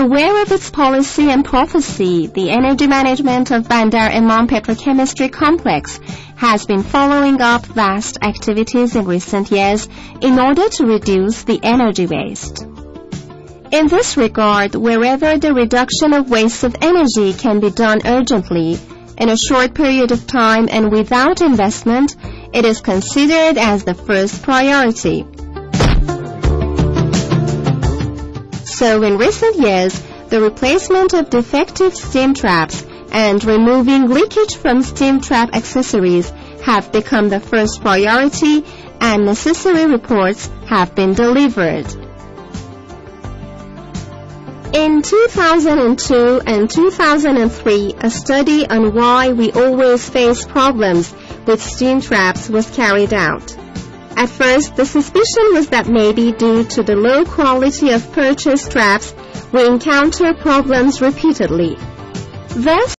aware of its policy and prophecy, the energy management of Bandar and Montpetri Chemistry Complex has been following up vast activities in recent years in order to reduce the energy waste. In this regard, wherever the reduction of waste of energy can be done urgently, in a short period of time and without investment, it is considered as the first priority. So in recent years, the replacement of defective steam traps and removing leakage from steam trap accessories have become the first priority, and necessary reports have been delivered. In 2002 and 2003, a study on why we always face problems with steam traps was carried out. At first, the suspicion was that maybe due to the low quality of purchased traps, we encounter problems repeatedly. Thus,